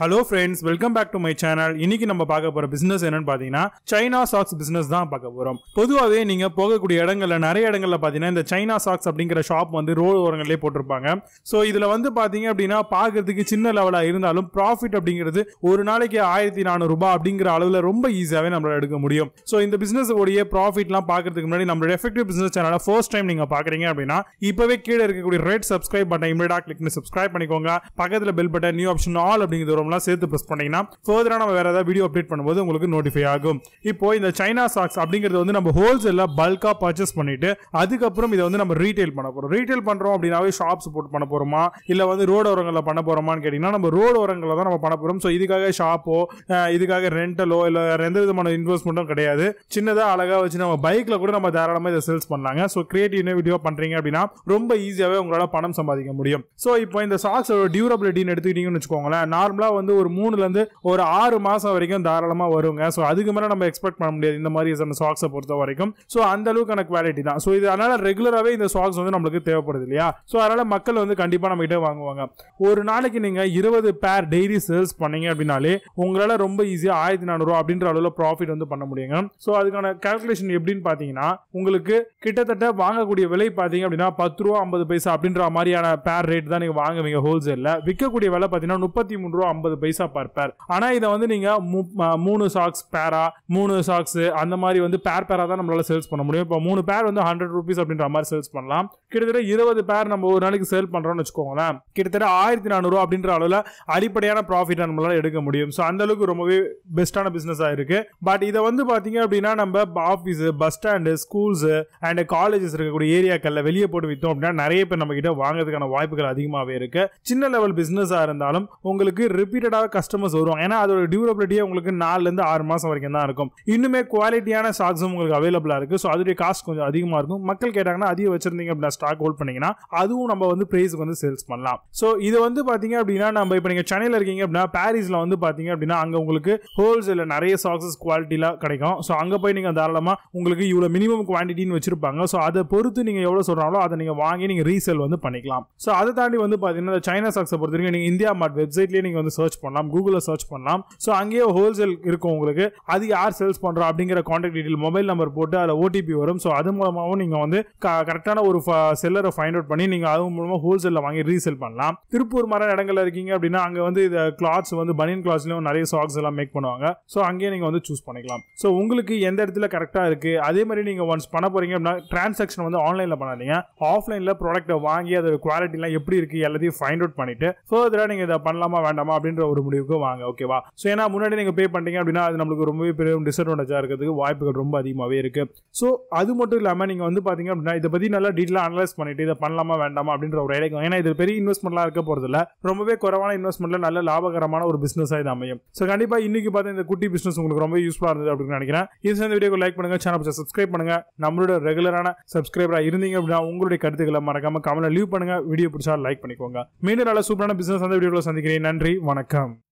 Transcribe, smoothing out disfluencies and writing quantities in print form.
Hello friends, welcome back to my channel. இன்னைக்கு நம்ம பார்க்க போற business என்னன்னு பாத்தீங்கன்னா China socks business தான் பார்க்க போறோம். பொதுவாவே நீங்க போகக்கூடிய இடங்கள்ல நிறைய இடங்கள்ல பாத்தீங்கன்னா இந்த China socks அப்படிங்கற ஷாப் வந்து ரோட் ஓரங்கள்லயே போட்டுருப்பாங்க. சோ இதுல வந்து பாத்தீங்க அப்படின்னா பாக்கிறதுக்கு சின்ன லெவலா இருந்தாலும் profit அப்படிங்கிறது ஒரு நாளைக்கு 1400 ரூபாய் அப்படிங்கற அளவுல ரொம்ப ஈஸியாவே நம்மளால எடுக்க முடியும். சோ இந்த business உடைய profitலாம் பாக்கிறதுக்கு முன்னாடி நம்மளோட Effective Business channel first time நீங்க பாக்குறீங்க அப்படின்னா இப்பவே கீழ இருக்கக்கூடிய red subscribe button இமிடியேட்டா click பண்ணி subscribe பண்ணிக்கோங்க. பக்கத்துல bell button new option all அப்படிங்கறது சேர்த்து பிரஸ் பண்ணீங்கன்னா ஃபர்தரா நம்ம வேற ஏதாவது வீடியோ அப்டேட் பண்ணும்போது உங்களுக்கு நோட்டிஃபை ஆகும். இப்போ இந்த சைனா சாக்ஸ் அப்படிங்கிறது வந்து நம்ம ஹோல்சேல்ல பல்கா பர்ச்சேஸ் பண்ணிட்டு அதுக்கு அப்புறம் இத வந்து நம்ம ரீடெயில் பண்ண போறோம். ரீடெயில் பண்றோம் அப்படினாவே ஷாப் சப்போர்ட் பண்ண போறோமா இல்ல வந்து ரோட் ஓரங்கள்ல பண்ண போறோமான்னு கேட்டினா நம்ம ரோட் ஓரங்கள்ல தான் நம்ம பண்ண போறோம். சோ இதுக்காக ஷாப்போ இதுக்காக ரெண்டலோ இல்ல எந்த விதமான இன்வெஸ்ட்மென்ட்டும் கிடையாது. சின்னதா அழகா வச்சு நம்ம பைக்ல கூட நம்ம தாராளமா இத சேல்ஸ் பண்ணலாங்க. சோ கிரியேட்டிவ் வீடியோ பண்றீங்க அப்படினா ரொம்ப ஈஸியாவே உங்களால பணம் சம்பாதிக்க முடியும். சோ இப்போ இந்த சாக்ஸோட டியூரபிலிட்டின்னு எடுத்துக்கிட்டீங்கன்னு வெச்சுக்கோங்களே நார்மலா வந்து ஒரு 3 ல இருந்து ஒரு 6 மாசம் வரைக்கும் தாராளமா வருங்க. சோ அதுக்கு மேல நம்ம எக்ஸ்பெக்ட் பண்ண முடியாது இந்த மாதிரி சம் சாக்ஸ் பொறுத்த வரைக்கும். சோ அந்த அளவுக்கான குவாலிட்டி தான். சோ இதனால ரெகுலராவே இந்த சாக்ஸ் வந்து நமக்கு தேவைப்படுது இல்லையா? சோ அதனால மக்கள் வந்து கண்டிப்பா நம்ம கிட்ட வாங்குவாங்க. ஒரு நாளைக்கு நீங்க 20 பேர் டெய்லி சேல்ஸ் பண்ணீங்க அப்படினாலே உங்களால ரொம்ப ஈஸியா 1400 ரூபாய் அப்படின்ற அளவுல ப்ராஃபிட் வந்து பண்ண முடியுங்க. சோ அதுக்கான கால்குலேஷன் எப்படின்னு பாத்தீங்கன்னா உங்களுக்கு கிட்டத்தட்ட வாங்கக்கூடிய விலை பாத்தீங்க அப்படினா 10 ரூபாய் 50 பைசா அப்படின்ற மாதிரியான பேர் ரேட் தான் நீங்க வாங்குவீங்க ஹோல்சேல்ல. விற்கக்கூடிய விலை பாத்தீங்கன்னா 33.50 per pair. ஆனா இத வந்து நீங்க 3 socks pair, 3 socks அந்த மாதிரி வந்து pair pair தான் நம்மளால சேல்ஸ் பண்ண முடியும். இப்போ 3 pair வந்து 100 rupees அப்படின்ற மாதிரி சேல்ஸ் பண்ணலாம். கிட்டத்தட்ட 20 pair நம்ம ஒரு நாளைக்கு சேல் பண்றோம்னு வெச்சுக்கோங்களே. கிட்டத்தட்ட 1400 ரூபாய் அப்படின்ற அளவுல அடிப்படையான profit நம்மளால எடுக்க முடியும். சோ அந்த அளவுக்கு ரொம்பவே பெஸ்டான business ஆ இருக்கு. பட் இத வந்து பாத்தீங்க அப்படினா நம்ம office, bus stand, schools and colleges இருக்கக்கூடிய ஏரியாக்கல்ல வெளிய போட்டு வித்தோம் அப்படினா நிறைய பேர் நம்ம கிட்ட வாங்குறதுக்கான வாய்ப்புகள் அதிகமாவே இருக்கு. சின்ன லெவல் business ஆ இருந்தாலும் உங்களுக்கு repeated customers வருவாங்க. ஏனா அதோட டியூரபிலிட்டி உங்களுக்கு 4 ல இருந்து 6 மாசம் வரைக்கும் தான் இருக்கும். இன்னுமே குவாலிட்டியான ஸ்டாக்ஸ் உங்களுக்கு அவேலபிளா இருக்கு. சோ அதுடைய காஸ்ட் கொஞ்சம் அதிகமா இருக்கும். மக்கள் கேட்டாங்கன்னா அதிக வச்சிருந்தீங்க அப்படினா ஸ்டாக் ஹோல்ட் பண்ணீங்கனா அதுவும் நம்ம வந்து பிரைஸ்க்கு வந்து சேல்ஸ் பண்ணலாம். சோ இது வந்து பாத்தீங்க அப்படினா நம்ம இப்போ நீங்க சென்னையில இருக்கீங்க அப்படினா பாரிஸ்ல வந்து பாத்தீங்க அப்படினா அங்க உங்களுக்கு ஹோல்சேல்ல நிறைய ஸ்டாக்ஸ் குவாலிட்டில கிடைக்கும். சோ அங்க போய் நீங்க தாராளமா உங்களுக்கு இவ்ளோ மினிமம் குவாண்டிட்டின்னு வச்சிருப்பாங்க. சோ அதை பொறுத்து நீங்க எவ்வளவு சொல்றாங்களோ அதை நீங்க வாங்கி நீங்க ரீசேல் வந்து பண்ணிக்கலாம். சோ அதை தாண்டி வந்து பாத்தீங்கன்னா சைனா ஸ்டாக்ஸ் பொறுத்தவரைக்கும் நீங்க இந்தியா மார்ட் வெப்சைட்ல நீங்க வந்து சர்ச் பண்ணலாம், கூகுள்ல சர்ச் பண்ணலாம். சோ அங்கேயே ஹோல்சேல் இருக்கும் உங்களுக்கு. அது யார் சேல்ஸ் பண்றா அப்படிங்கற கான்டாக்ட் டீடைல் மொபைல் நம்பர் போட்டு அதுல ஓடிபி வரும். சோ அது மூலமாவும் நீங்க வந்து கரெக்ட்டான ஒரு செல்லரை ஃபைண்ட் அவுட் பண்ணி நீங்க அது மூலமா ஹோல்சேல்ல வாங்கி ரீசேல் பண்ணலாம். திருப்பூர் மாதிரி இடங்கள்ல இருக்கீங்க அப்படினா அங்க வந்து இந்த கிளாத்ஸ் வந்து பனியன் கிளாத்ஸ்லயும் நிறைய சாக்ஸ் எல்லாம் மேக் பண்ணுவாங்க. சோ அங்கேயே நீங்க வந்து சூஸ் பண்ணிக்கலாம். சோ உங்களுக்கு எந்த இடத்துல கரெக்ட்டா இருக்கு அதே மாதிரி நீங்க ஒன்ஸ் பண்ண போறீங்க அப்படினா ட்ரான்சாக்ஷன் வந்து ஆன்லைன்ல பண்ணாதீங்க. ஆஃப்லைன்ல ப்ராடக்ட்ட வாங்கி அதோட குவாலிட்டி எல்லாம் எப்படி இருக்கு எல்லாத்தையும் ஃபைண்ட் அவுட் பண்ணிட்டு ஃபர்தரா நீங்க இத பண்ணலாமா வேண்டாமா அப்படின்ற ஒரு முடிவுக்கு வாங்க. ஓகேவா? சோ ஏனா முன்னாடி நீங்க பே பண்ணிட்டீங்க அப்படினா அது நமக்கு ரொம்பவே பெரிய டிஸ்அட்வான்டேஜா இருக்கிறதுக்கு வாய்ப்புகள் ரொம்ப அதிகமாவே இருக்கு. சோ அது மட்டும் இல்லாம நீங்க வந்து பாத்தீங்க அப்படினா இத பத்தி நல்லா டீடைலா அனலைஸ் பண்ணிட்டு இத பண்ணலாமா வேண்டாமா அப்படின்ற ஒரு ஐடியா ஏனா இது பெரிய இன்வெஸ்ட்மென்ட்லாம் இருக்க போறது இல்ல. ரொம்பவே குறைவான இன்வெஸ்ட்மென்ட்ல நல்ல லாபகரமான ஒரு பிசினஸா இது அமையும். சோ கண்டிப்பா இன்னைக்கு பார்த்த இந்த குட்டி பிசினஸ் உங்களுக்கு ரொம்ப யூஸ்ஃபுல்லா இருந்தது அப்படினு நினைக்கிறேன். இந்த வீடியோக்கு லைக் பண்ணுங்க, சேனலை சப்ஸ்கிரைப் பண்ணுங்க. நம்மளோட ரெகுலரான சப்ஸ்கிரைபரா இருந்தீங்க அப்படினா உங்களுடைய கருத்துக்களை மறக்காம கமெண்ட்ல லீவ் பண்ணுங்க. வீடியோ பிடிச்சா லைக் பண்ணிக்கோங்க. மீண்டும் நல்ல சூப்பரான பிசினஸ் அந்த வீடியோல சந்திக்கிறேன். நன்றி, வணக்கம்.